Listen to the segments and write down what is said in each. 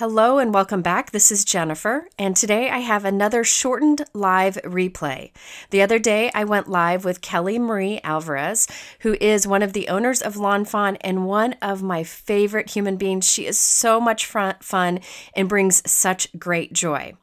Hello and welcome back. This is Jennifer, and today I have another shortened live replay. The other day I went live with Kelly Marie Alvarez, who is one of the owners of Lawn Fawn and one of my favorite human beings. She is so much fun and brings such great joy.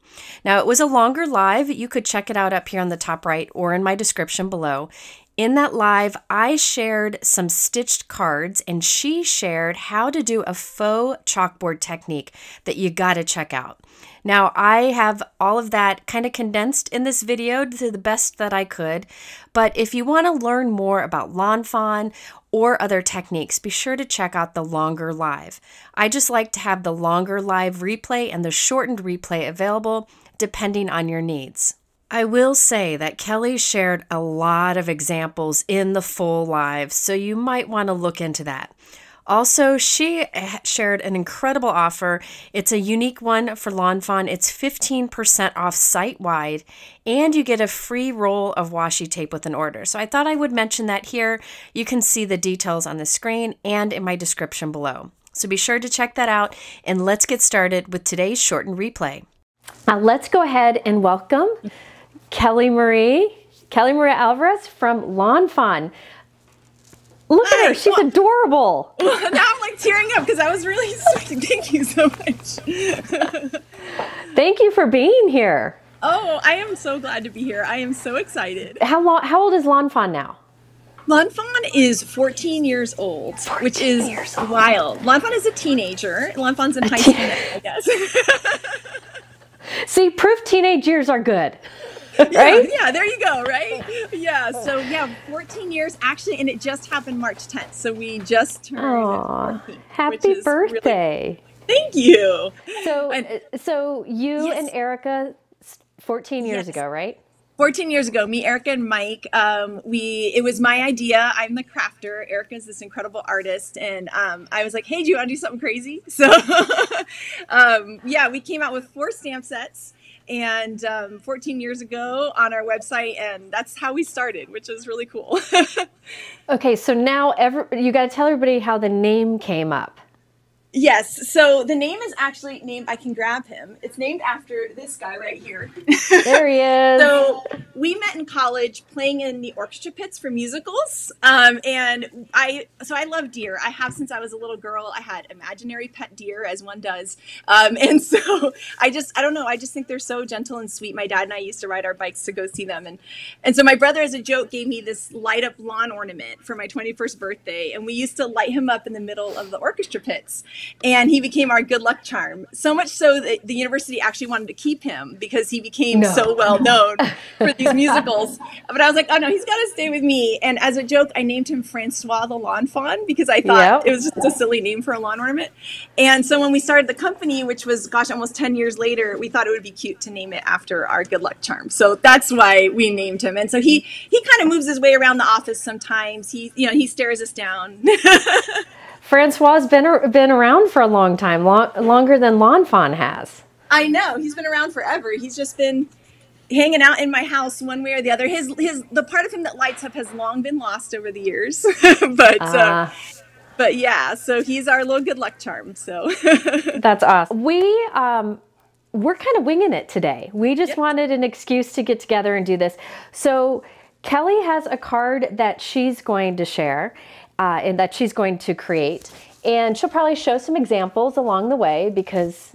Now, it was a longer live. You could check it out up here on the top right or in my description below. In that live, I shared some stitched cards and she shared how to do a faux chalkboard technique that you gotta check out. Now, I have all of that kind of condensed in this video to the best that I could, but if you wanna learn more about Lawn Fawn or other techniques, be sure to check out the longer live. I just like to have the longer live replay and the shortened replay available depending on your needs. I will say that Kelly shared a lot of examples in the full live, so you might want to look into that. Also, she shared an incredible offer. It's a unique one for Lawn Fawn. It's 15% off site-wide, and you get a free roll of washi tape with an order. So I thought I would mention that here. You can see the details on the screen and in my description below. So be sure to check that out, and let's get started with today's shortened replay. Now let's go ahead and welcome Kelly Marie Alvarez from Lawn Fawn. Look at her, she's adorable. Well, now I'm like tearing up because I was really sweet. Thank you so much. Thank you for being here. Oh, I am so glad to be here. I am so excited. How old is Lawn Fawn now? Lawn Fawn is 14 years old, which is wild. Lawn Fawn is a teenager. Lawn Fawn's in high school, I guess. See, proof teenage years are good. Right? Yeah, there you go, right? Yeah, so yeah, 14 years actually, and it just happened March 10th, so we just turned 14. Happy birthday. Really, thank you. So, you and Erica, 14 years ago, right? 14 years ago, me, Erica, and Mike, it was my idea. I'm the crafter. Erica's this incredible artist. And I was like, hey, do you want to do something crazy? So yeah, we came out with 4 stamp sets. And 14 years ago on our website, and that's how we started, which is really cool. Okay, so now you got to tell everybody how the name came up. Yes, so the name is actually named, I can grab him, it's named after this guy right here. There he is. So we met in college playing in the orchestra pits for musicals, and I love deer. I have since I was a little girl. I had imaginary pet deer, as one does, and so I don't know, I just think they're so gentle and sweet. My dad and I used to ride our bikes to go see them, and so my brother, as a joke, gave me this light up lawn ornament for my 21st birthday, and we used to light him up in the middle of the orchestra pits. And he became our good luck charm, so much so that the university actually wanted to keep him because he became so well known for these musicals. But I was like, oh no, he's got to stay with me. And as a joke, I named him Francois the Lawn Fawn because I thought it was just a silly name for a lawn ornament. And so when we started the company, which was, gosh, almost 10 years later, we thought it would be cute to name it after our good luck charm. So that's why we named him. And so he kind of moves his way around the office sometimes. He stares us down. Francois has been around for a long time, longer than Lawn Fawn has. I know. He's been around forever. He's just been hanging out in my house one way or the other. The part of him that lights up has long been lost over the years. But yeah, so he's our little good luck charm. So that's awesome. We're kind of winging it today. We just wanted an excuse to get together and do this. So Kelly has a card that she's going to share. And that she's going to create. And she'll probably show some examples along the way because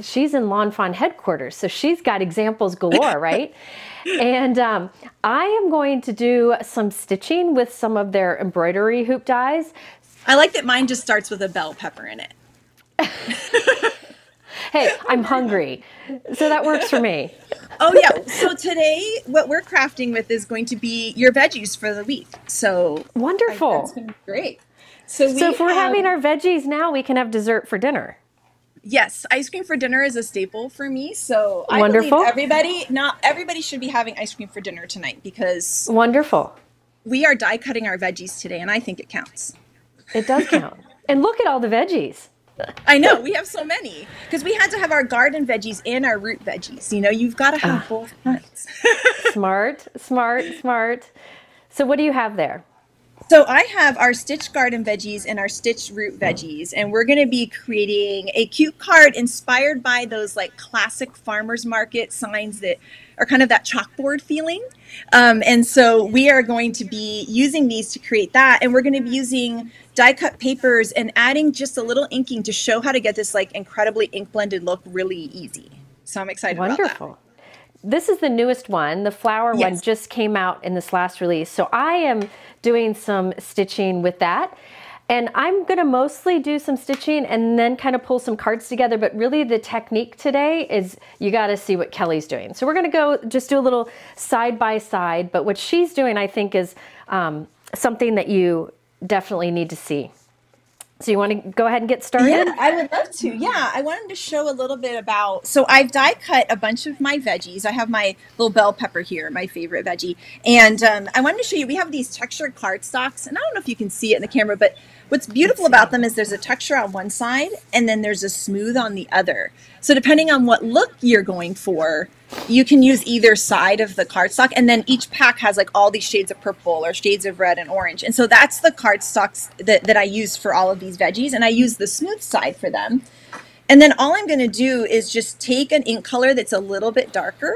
she's in Lawn Fawn headquarters, so she's got examples galore, right? And I am going to do some stitching with some of their embroidery hoop dies. I like that mine just starts with a bell pepper in it. Hey, I'm hungry, so that works for me. Oh yeah, so today what we're crafting with is going to be your veggies for the week. So wonderful. That's been great. So if we're having our veggies now, we can have dessert for dinner. Yes, ice cream for dinner is a staple for me, so wonderful. I believe not everybody should be having ice cream for dinner tonight because wonderful. We are die cutting our veggies today, and I think it counts. It does count. And look at all the veggies. I know, we have so many because we had to have our garden veggies and our root veggies. You know, you've got to have both kinds. Smart. So what do you have there? So I have our stitch garden veggies and our stitch root veggies, and we're going to be creating a cute card inspired by those like classic farmers market signs that are kind of that chalkboard feeling. And so we are going to be using these to create that, and we're going to be using die cut papers and adding just a little inking to show how to get this like incredibly ink blended look really easy. So I'm excited about that. Wonderful. This is the newest one. The flower one just came out in this last release. So I am doing some stitching with that. And I'm gonna mostly do some stitching and then kind of pull some cards together. But really the technique today is you gotta see what Kelly's doing. So we're gonna go just do a little side by side. But what she's doing, I think, is something that you definitely need to see. So you want to go ahead and get started? Yeah, I would love to. Yeah, I wanted to show a little bit about, so I've die cut a bunch of my veggies. I have my little bell pepper here, my favorite veggie. And I wanted to show you, we have these textured cardstocks, and I don't know if you can see it in the camera, but what's beautiful about them is there's a texture on one side and then there's a smooth on the other. So depending on what look you're going for, you can use either side of the cardstock, and then each pack has like all these shades of purple or shades of red and orange. And so that's the cardstocks that I use for all of these veggies, and I use the smooth side for them. And then all I'm going to do is just take an ink color that's a little bit darker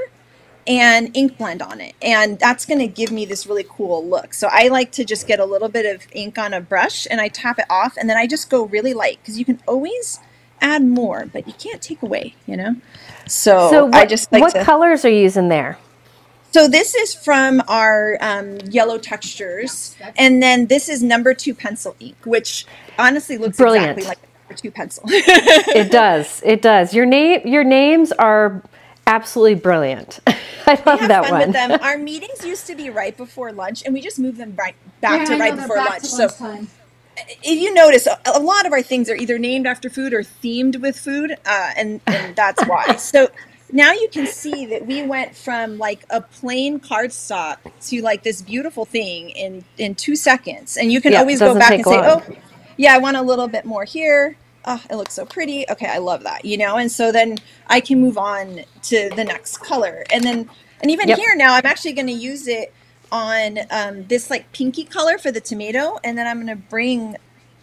and ink blend on it, and that's going to give me this really cool look. So I like to just get a little bit of ink on a brush and I tap it off, and then I just go really light, because you can always add more but you can't take away, you know. So what, I just like what colors are you using there? So this is from our yellow textures, and then this is #2 pencil ink, which honestly looks brilliant. Exactly like #2 pencil. It does, it does. Your names are absolutely brilliant. I love that one. With them. Our meetings used to be right before lunch, and we just moved them right back to right before lunch. So if you notice, a lot of our things are either named after food or themed with food, and that's why. So now you can see that we went from like a plain cardstock to like this beautiful thing in 2 seconds, and you can always go back and say, oh, yeah, I want a little bit more here. Oh, it looks so pretty. Okay, I love that, you know? And so then I can move on to the next color. And then, and even here now, I'm actually going to use it on this like pinky color for the tomato. And then I'm going to bring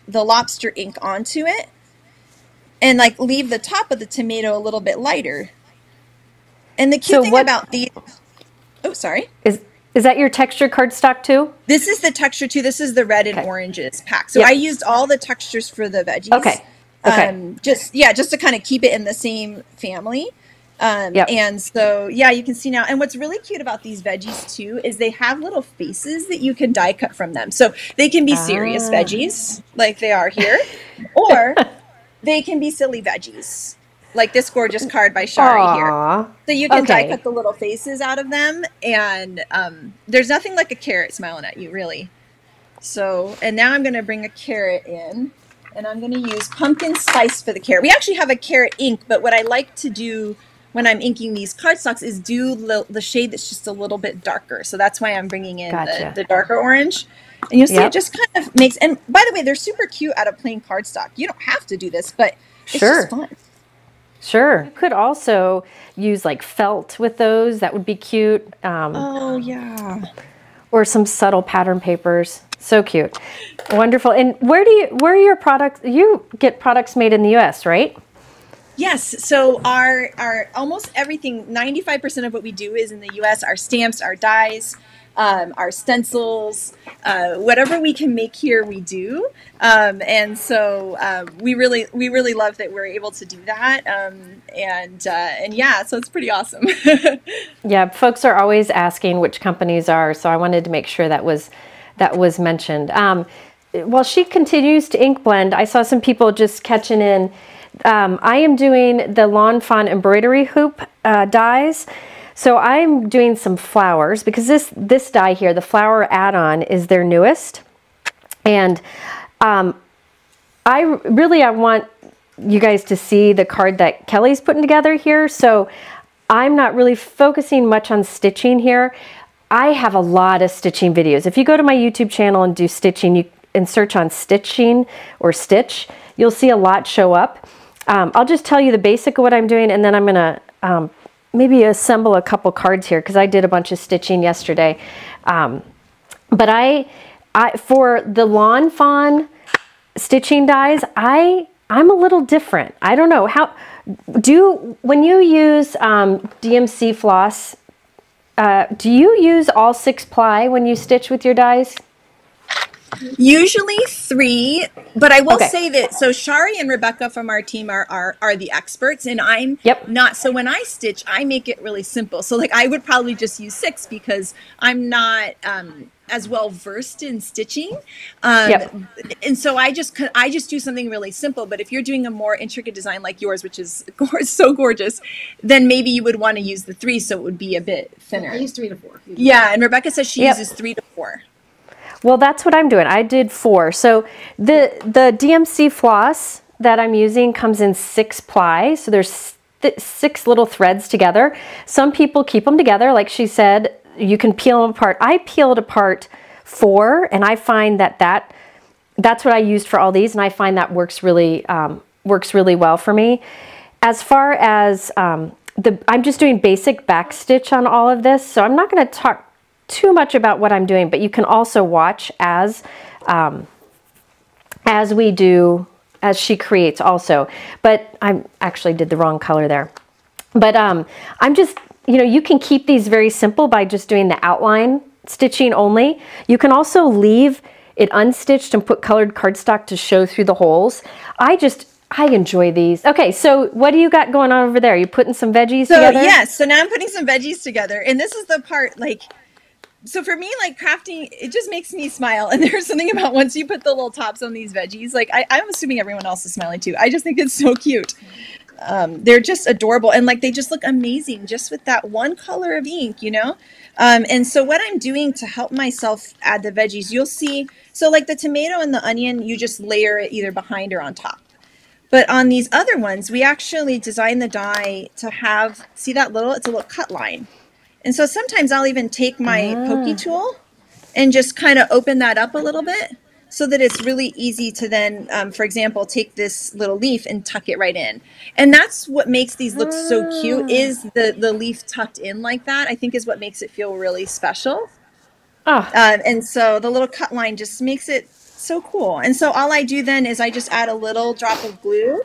the lobster ink onto it and like leave the top of the tomato a little bit lighter. And the cute thing about these, oh, sorry. Is that your texture cardstock too? This is the texture too. This is the red and oranges pack. So I used all the textures for the veggies. Okay. Okay. Just to kind of keep it in the same family. And so, yeah, you can see now. And what's really cute about these veggies too is they have little faces that you can die cut from them. So they can be serious veggies like they are here, or they can be silly veggies like this gorgeous card by Shari here. So you can die cut the little faces out of them. And there's nothing like a carrot smiling at you, really. So, and now I'm going to bring a carrot in. And I'm going to use pumpkin spice for the carrot. We actually have a carrot ink, but what I like to do when I'm inking these cardstocks is do the shade that's just a little bit darker. So that's why I'm bringing in the darker orange. And you'll see it just kind of makes, and by the way, they're super cute out of plain cardstock. You don't have to do this, but it's just fun. Sure. You could also use like felt with those. That would be cute. Oh, yeah. Or some subtle pattern papers. So cute. Wonderful. And where are your products? You get products made in the US, right? Yes. So our almost everything, 95% of what we do is in the US, our stamps, our dies, our stencils, whatever we can make here, we do. And so we really love that we're able to do that. And yeah, so it's pretty awesome. Yeah, folks are always asking which companies are, so I wanted to make sure that was mentioned. While she continues to ink blend, I saw some people just catching in. I am doing the Lawn Fawn embroidery hoop dies. So I'm doing some flowers because this die here, the flower add-on, is their newest. And I want you guys to see the card that Kelly's putting together here. So I'm not really focusing much on stitching here. I have a lot of stitching videos. If you go to my YouTube channel and do stitching, and search on stitching or stitch, you'll see a lot show up. I'll just tell you the basic of what I'm doing, and then I'm gonna maybe assemble a couple cards here because I did a bunch of stitching yesterday. But I For the Lawn Fawn stitching dies, I'm a little different. I don't know how when you use DMC floss, do you use all 6-ply when you stitch with your dies? Usually 3, but I will say that, so Shari and Rebecca from our team are the experts, and I'm not. So when I stitch, I make it really simple. So like I would probably just use 6 because I'm not as well versed in stitching. And so I just do something really simple. But if you're doing a more intricate design like yours, which is so gorgeous, then maybe you would want to use the 3, so it would be a bit thinner. I use 3 to 4. Yeah, and Rebecca says she uses 3 to 4. Well, that's what I'm doing. I did 4. So the DMC floss that I'm using comes in 6-ply. So there's 6 little threads together. Some people keep them together. Like she said, you can peel them apart. I peeled apart 4, and I find that that's what I used for all these. And I find that works really well for me. As far as I'm just doing basic back stitch on all of this. So I'm not going to talk too much about what I'm doing, but you can also watch as she creates also. But I actually did the wrong color there. But I'm just, you know, you can keep these very simple by just doing the outline stitching only. You can also leave it unstitched and put colored cardstock to show through the holes. I enjoy these. Okay, so what do you got going on over there? You putting some veggies together? Yes, so now I'm putting some veggies together, and this is the part, like, so for me, like crafting, it just makes me smile. And there's something about once you put the little tops on these veggies, like I'm assuming everyone else is smiling too. I just think it's so cute. They're just adorable. And like, they just look amazing just with that one color of ink, you know? And so what I'm doing to help myself add the veggies, you'll see. So like the tomato and the onion, you just layer it either behind or on top. But on these other ones, we actually designed the die to have, see that little, it's a little cut line. And so sometimes I'll even take my pokey tool and just kind of open that up a little bit so that it's really easy to then, for example, take this little leaf and tuck it right in. And that's what makes these look so cute, is the leaf tucked in like that, I think, is what makes it feel really special. And so the little cut line just makes it so cool. And so all I do then is I just add a little drop of glue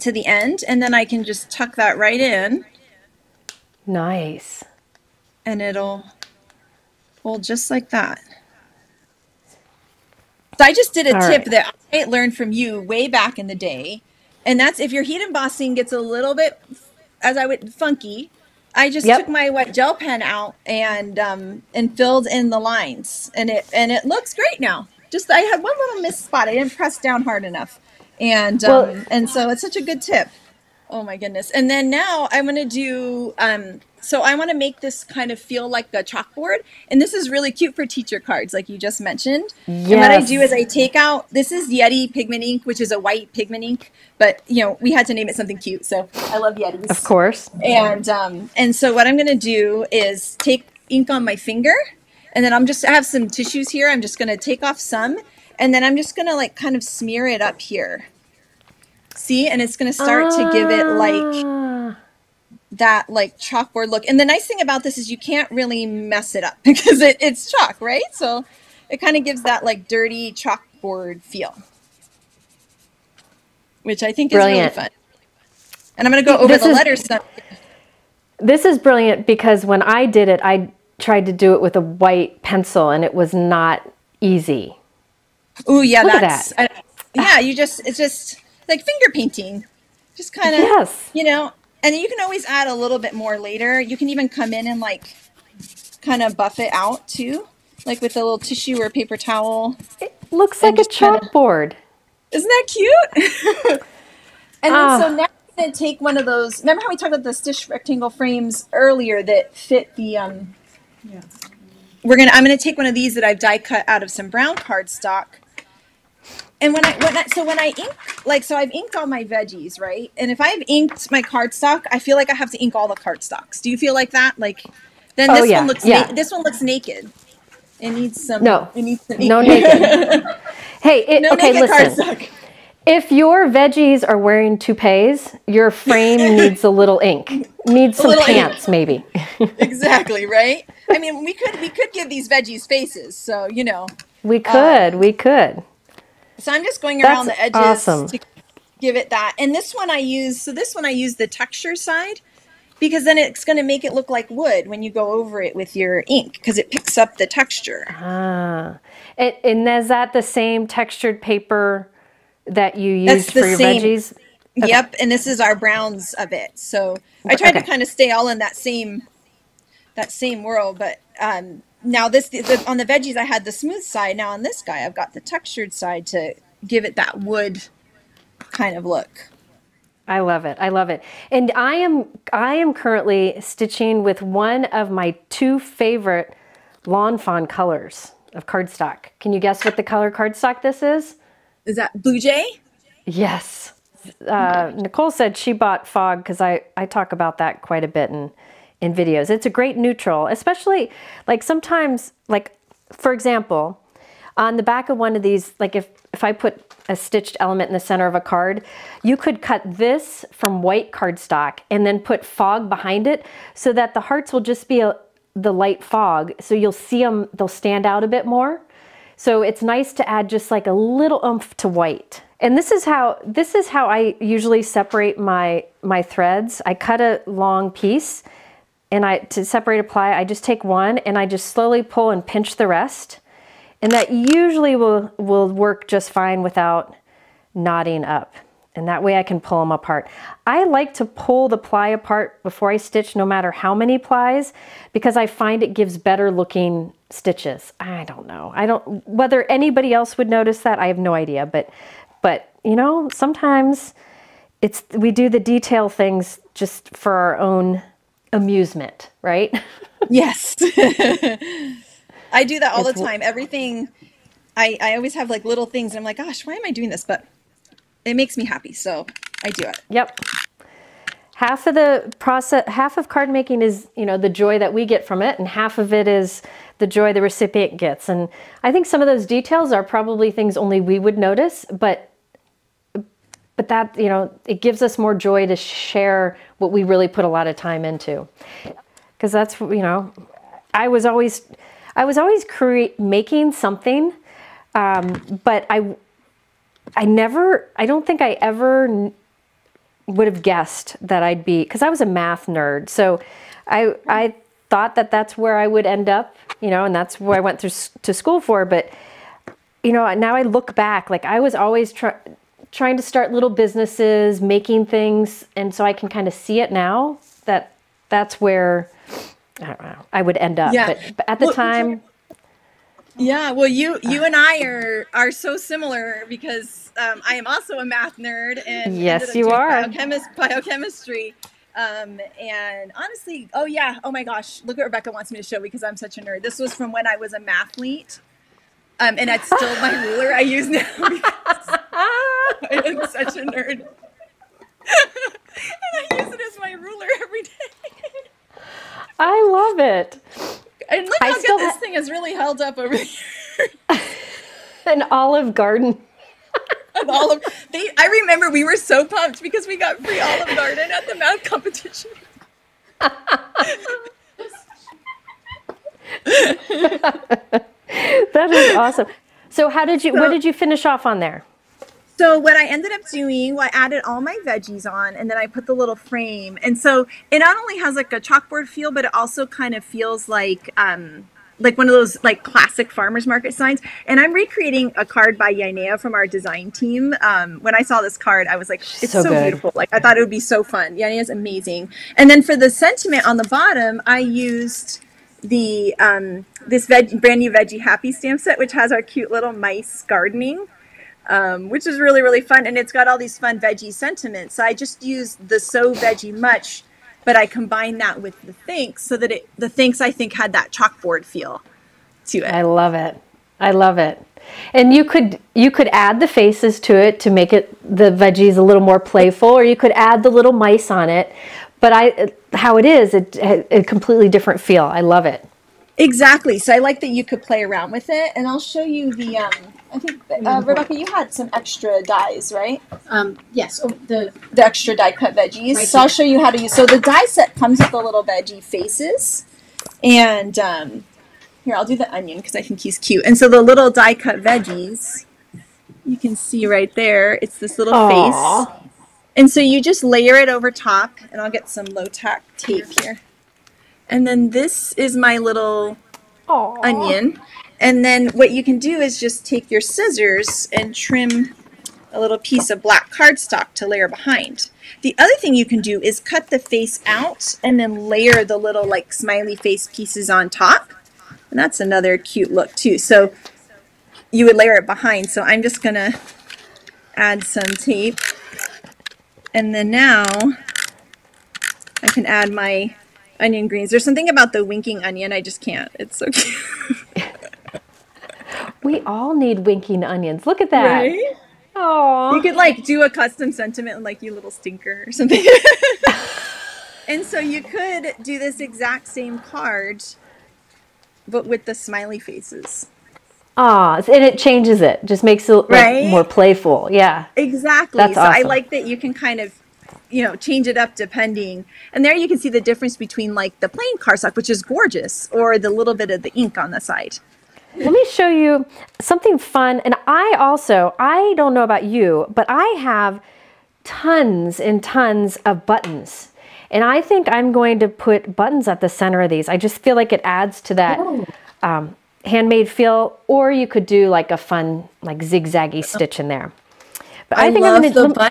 to the end, and then I can just tuck that right in. Nice. And it'll hold just like that. So I just did a tip that I learned from you way back in the day. And that's if your heat embossing gets a little bit, as I would, funky, I just took my wet gel pen out and filled in the lines. And it looks great now. Just I had one little missed spot. I didn't press down hard enough. And so it's such a good tip. Oh my goodness. And then now I'm going to do, so I want to make this kind of feel like a chalkboard. And this is really cute for teacher cards, like you just mentioned. Yes. And what I do is I take out, this is Yeti pigment ink, which is a white pigment ink, but you know, we had to name it something cute. So I love Yetis. Of course. And so what I'm going to do is take ink on my finger, and then I have some tissues here. I'm just going to take off some, and then I'm just going to like kind of smear it up here. See, and it's going to start to give it like that, like chalkboard look. And the nice thing about this is you can't really mess it up because it's chalk, right? So it kind of gives that like dirty chalkboard feel, which I think is brilliant. Really fun. And I'm going to go over the letters. This is brilliant because when I did it, I tried to do it with a white pencil and it was not easy. Oh yeah, it's just like finger painting, just kind of, you know, and you can always add a little bit more later. You can even come in and like kind of buff it out too, like with a little tissue or paper towel. It looks like a chalkboard. Isn't that cute? So now I'm going to take one of those. Remember how we talked about the stitch rectangle frames earlier that fit the, I'm going to take one of these that I've die cut out of some brown cardstock. And when I ink, like, so I've inked all my veggies, right? And if I've inked my cardstock, I feel like I have to ink all the cardstocks. Do you feel like that? Like, then this one looks naked. It needs some. No, it needs some ink. No naked. Hey, listen. Cardstock. If your veggies are wearing toupees, your frame needs a little ink. Needs some pants, maybe. Exactly, right? I mean, we could give these veggies faces, so, you know. We could. So I'm just going around the edges to give it that. And this one I use, the texture side, because then it's going to make it look like wood when you go over it with your ink, because it picks up the texture. Ah, and is that the same textured paper that you used for your veggies? Okay. Yep, and this is our browns of it. So I tried to kind of stay all in that same world, but now on the veggies I had the smooth side. Now on this guy I've got the textured side to give it that wood kind of look. I love it. I love it. And I am currently stitching with one of my two favorite Lawn Fawn colors of cardstock. Can you guess what the color cardstock this is? Is that Blue Jay? Yes. Nicole said she bought Fog because I talk about that quite a bit in videos. It's a great neutral, especially like sometimes, like for example, on the back of one of these, like if I put a stitched element in the center of a card, you could cut this from white cardstock and then put fog behind it so that the hearts will just be the light fog. So you'll see them, they'll stand out a bit more. So it's nice to add just like a little oomph to white. And this is how I usually separate my threads. I cut a long piece and to separate a ply, I just take one and I just slowly pull and pinch the rest. And that usually will work just fine without knotting up. And that way I can pull them apart. I like to pull the ply apart before I stitch, no matter how many plies, because I find it gives better looking stitches. I don't know. Whether anybody else would notice that, I have no idea, but you know, sometimes we do the detail things just for our own amusement, right? Yes. I do that all the time. Everything, I always have like little things and I'm like, gosh, why am I doing this? But it makes me happy, so I do it. Yep. Half of the process, half of card making is, you know, the joy that we get from it, and half of it is the joy the recipient gets. And I think some of those details are probably things only we would notice, but that, you know, it gives us more joy to share what we really put a lot of time into. Because that's, you know, I was always making something, but I don't think I ever would have guessed that I'd be, because I was a math nerd. So I thought that's where I would end up, you know, and that's what I went to school for. But, you know, now I look back, like I was always trying to start little businesses, making things. And so I can kind of see it now that's where, I don't know, I would end up. Yeah. But at the time. Yeah, well, you and I are so similar because I am also a math nerd, and yes, you are biochemistry. And honestly, oh my gosh, look what Rebecca wants me to show because I'm such a nerd. This was from when I was a mathlete, and that's still my ruler I use now. I am such a nerd, and I use it as my ruler every day. I love it. And look how good this thing has really held up over here. An Olive Garden. An Olive. I remember we were so pumped because we got free Olive Garden at the math competition. That is awesome. So what did you finish off on there? So what I ended up doing, I added all my veggies on, and then I put the little frame. And so it not only has like a chalkboard feel, but it also kind of feels like one of those like classic farmers market signs. And I'm recreating a card by Yanea from our design team. When I saw this card, I was like, it's so beautiful. Like I thought it would be so fun. Yanea's amazing. And then for the sentiment on the bottom, I used the this brand new veggie happy stamp set, which has our cute little mice gardening. Which is really, really fun. And it's got all these fun veggie sentiments. So I just used the so veggie much, but I combined that with the thanks so that the thanks I think had that chalkboard feel to it. I love it. I love it. And you could add the faces to it to make it the veggies a little more playful, or you could add the little mice on it. But how it is, a completely different feel. I love it. Exactly. So I like that you could play around with it, and I'll show you the, I think, Rebecca, you had some extra dyes, right? Yes. Oh, the extra dye cut veggies. Right, so I'll show you how to use, so the dye set comes with the little veggie faces, and here, I'll do the onion because I think he's cute. And so the little die cut veggies, you can see right there, it's this little Aww. Face. And so you just layer it over top, and I'll get some low-tack tape here. And then this is my little Aww. Onion. And then what you can do is just take your scissors and trim a little piece of black cardstock to layer behind. The other thing you can do is cut the face out and then layer the little like smiley face pieces on top. And that's another cute look too. So you would layer it behind. So I'm just going to add some tape. And then now I can add my onion greens. There's something about the winking onion. I just can't. It's so cute. We all need winking onions. Look at that. Right? Aww. You could like do a custom sentiment and like you little stinker or something. And so you could do this exact same card, but with the smiley faces. Ah, and it changes it. Just makes it like, right? more playful. Yeah, exactly. That's so awesome. I like that you can kind of, you know, change it up depending. And there you can see the difference between like the plain cardstock, which is gorgeous, or the little bit of the ink on the side. Let me show you something fun. And I don't know about you, but I have tons and tons of buttons. And I think I'm going to put buttons at the center of these. I just feel like it adds to that handmade feel, or you could do like a fun, like zigzaggy stitch in there. But I think I'm gonna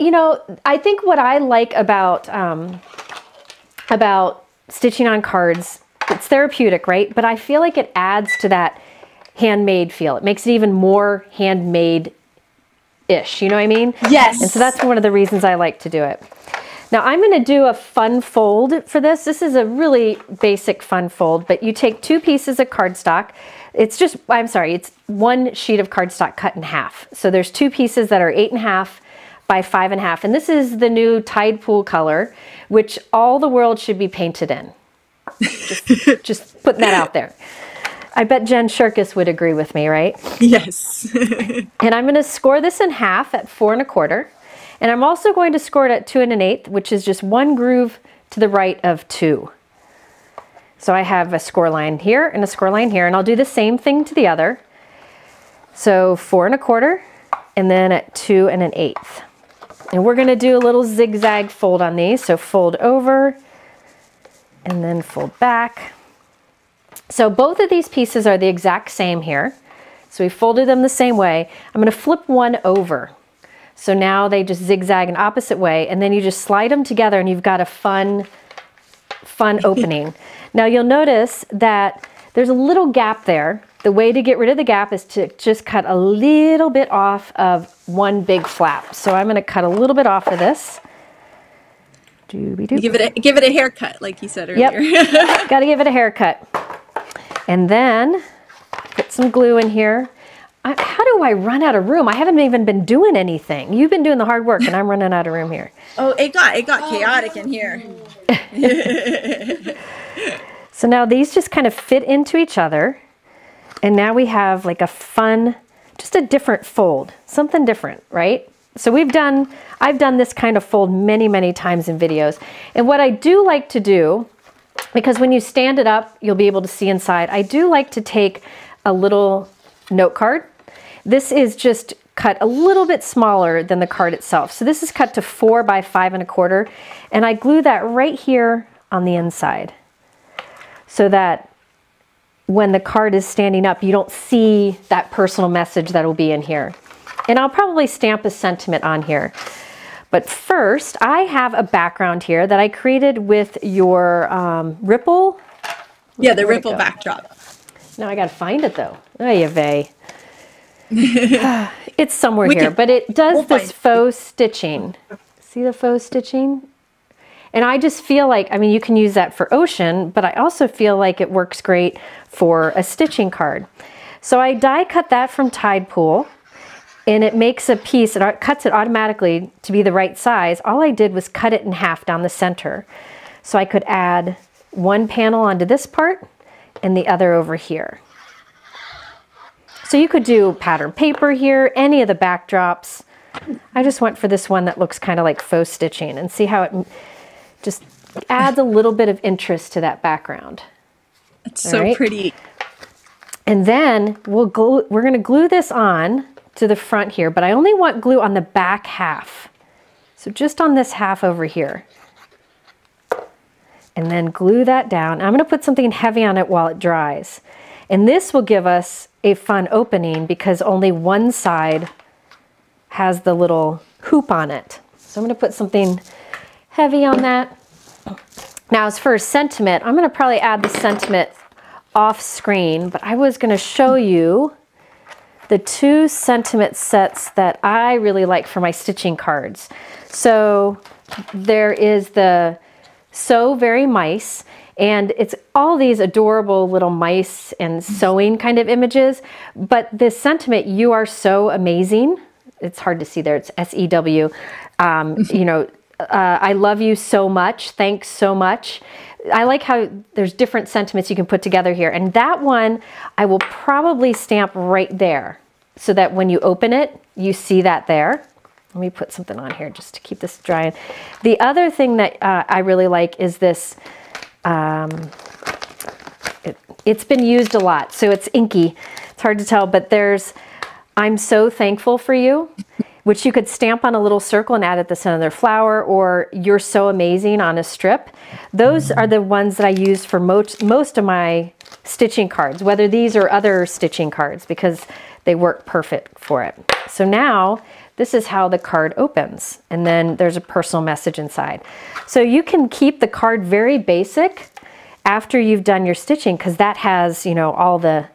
you know, I think what I like about stitching on cards, it's therapeutic, right? But I feel like it adds to that handmade feel. It makes it even more handmade ish, you know what I mean? Yes. And so that's one of the reasons I like to do it. Now I'm going to do a fun fold for this. This is a really basic fun fold, but you take two pieces of cardstock. It's just, I'm sorry, it's one sheet of cardstock cut in half. So there's two pieces that are 8.5 by 5.5. And this is the new Tide Pool color, which all the world should be painted in. Just putting that out there. I bet Jen Shirkus would agree with me, right? Yes. And I'm going to score this in half at 4.25. And I'm also going to score it at 2 1/8, which is just one groove to the right of 2. So I have a score line here and a score line here, and I'll do the same thing to the other. So 4.25 and then at 2 1/8. And we're going to do a little zigzag fold on these. So fold over and then fold back. So both of these pieces are the exact same here. So we folded them the same way. I'm going to flip one over. So now they just zigzag an opposite way, and then you just slide them together and you've got a fun opening. Now you'll notice that there's a little gap there. The way to get rid of the gap is to just cut a little bit off of one big flap. So I'm going to cut a little bit off of this. Doobie-doop. Give it a haircut, like you said earlier. Yep. Got to give it a haircut. And then put some glue in here. How do I run out of room? I haven't even been doing anything. You've been doing the hard work, and I'm running out of room here. Oh, it got chaotic in here. So now these just kind of fit into each other, and now we have like a fun, just a different fold, something different, right? So I've done this kind of fold many, many times in videos. And what I do like to do, because when you stand it up, you'll be able to see inside. I do like to take a little note card. This is just cut a little bit smaller than the card itself. So this is cut to 4 by 5.25. And I glue that right here on the inside so that when the card is standing up, you don't see that personal message that will be in here. And I'll probably stamp a sentiment on here. But first, I have a background here that I created with your ripple. Yeah, the ripple backdrop. Now I got to find it though. Ay vey. It's somewhere here, but it does this faux stitching. See the faux stitching? And I just feel like, I mean, you can use that for ocean, but I also feel like it works great for a stitching card. So I die cut that from Tide Pool. And it makes a piece, it cuts it automatically to be the right size. All I did was cut it in half down the center. So I could add one panel onto this part and the other over here. So you could do pattern paper here, any of the backdrops. I just went for this one that looks kind of like faux stitching, and see how it just adds a little bit of interest to that background. It's so pretty. And then we're going to glue this on to the front here, but I only want glue on the back half. So just on this half over here. And then glue that down. I'm going to put something heavy on it while it dries. And this will give us a fun opening because only one side has the little hoop on it. So I'm going to put something heavy on that. Now, as for sentiment, I'm going to probably add the sentiment off screen, but I was going to show you the two sentiment sets that I really like for my stitching cards. So there is the So Very Mice, and it's all these adorable little mice and sewing kind of images, but this sentiment, you are so amazing. It's hard to see there, it's S-E-W, you know, I love you so much, thanks so much. I like how there's different sentiments you can put together here. And that one, I will probably stamp right there so that when you open it, you see that there. Let me put something on here just to keep this dry. The other thing that I really like is this, it's been used a lot, so it's inky. It's hard to tell, but there's, I'm so thankful for you, which you could stamp on a little circle and add at the center of their flower, or you're so amazing on a strip. Those are the ones that I use for most of my stitching cards, whether these or other stitching cards, because they work perfect for it. So now this is how the card opens, and then there's a personal message inside. So you can keep the card very basic after you've done your stitching, because that has, you know, all the,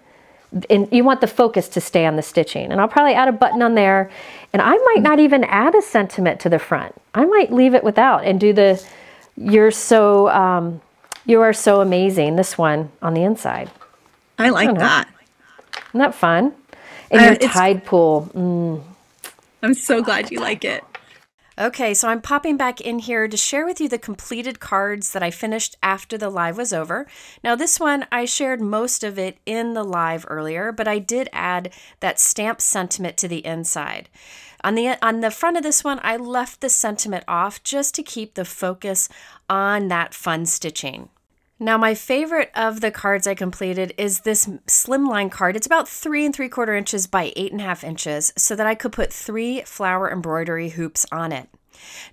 and you want the focus to stay on the stitching. And I'll probably add a button on there, and I might not even add a sentiment to the front. I might leave it without and do the you are so amazing, this one on the inside. I like that. Isn't that fun? And your Tide Pool. I'm so glad you like it. Okay, so I'm popping back in here to share with you the completed cards that I finished after the live was over. Now this one, I shared most of it in the live earlier, but I did add that stamp sentiment to the inside. On the front of this one, I left the sentiment off just to keep the focus on that fun stitching. Now my favorite of the cards I completed is this slimline card. It's about 3 3/4 inches by 8.5 inches so that I could put 3 flower embroidery hoops on it.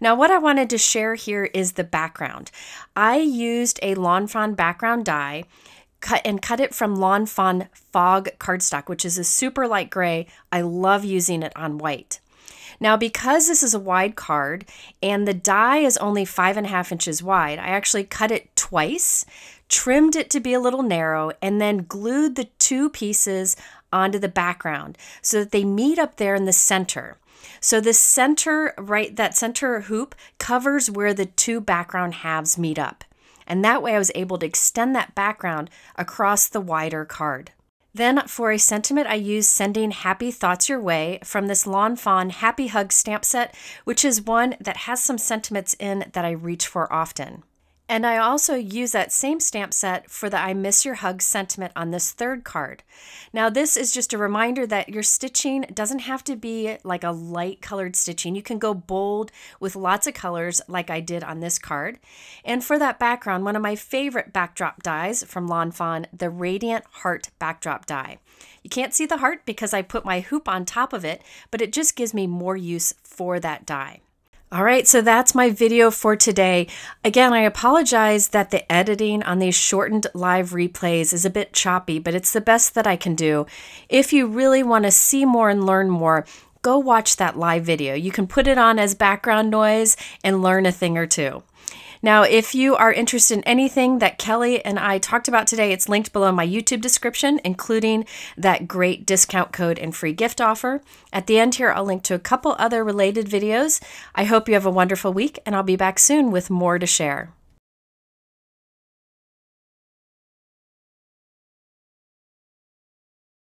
Now what I wanted to share here is the background. I used a Lawn Fawn background die cut it from Lawn Fawn Fog cardstock, which is a super light gray. I love using it on white. Now, because this is a wide card and the die is only 5.5 inches wide, I actually cut it twice, trimmed it to be a little narrow, and then glued the 2 pieces onto the background so that they meet up there in the center. So the center, right, that center hoop covers where the 2 background halves meet up. And that way I was able to extend that background across the wider card. Then for a sentiment, I used Sending Happy Thoughts Your Way from this Lawn Fawn Happy Hug stamp set, which is one that has some sentiments in that I reach for often. And I also use that same stamp set for the I Miss Your Hug sentiment on this 3rd card. Now this is just a reminder that your stitching doesn't have to be like a light colored stitching. You can go bold with lots of colors like I did on this card. And for that background, one of my favorite backdrop dies from Lawn Fawn, the Radiant Heart backdrop die. You can't see the heart because I put my hoop on top of it, but it just gives me more use for that die. All right, so that's my video for today. Again, I apologize that the editing on these shortened live replays is a bit choppy, but it's the best that I can do. If you really want to see more and learn more, go watch that live video. You can put it on as background noise and learn a thing or two. Now, if you are interested in anything that Kelly and I talked about today, it's linked below my YouTube description, including that great discount code and free gift offer. At the end here, I'll link to a couple other related videos. I hope you have a wonderful week, and I'll be back soon with more to share.